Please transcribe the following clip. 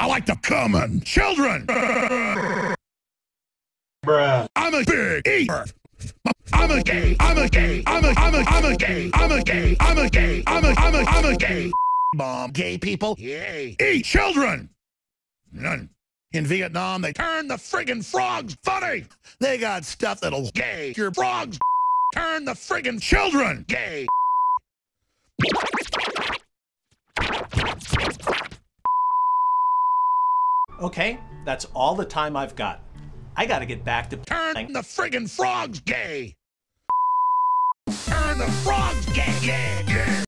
I like the common children. Bruh. I'm a big eater. I'm a gay. Bomb gay people. Yay. Eat children. None. In Vietnam, they turn the friggin' frogs funny. They got stuff that'll gay your frogs. Turn the friggin' children gay. Okay, that's all the time I've got. I gotta get back to turning the friggin' frogs gay. Turn the frogs gay.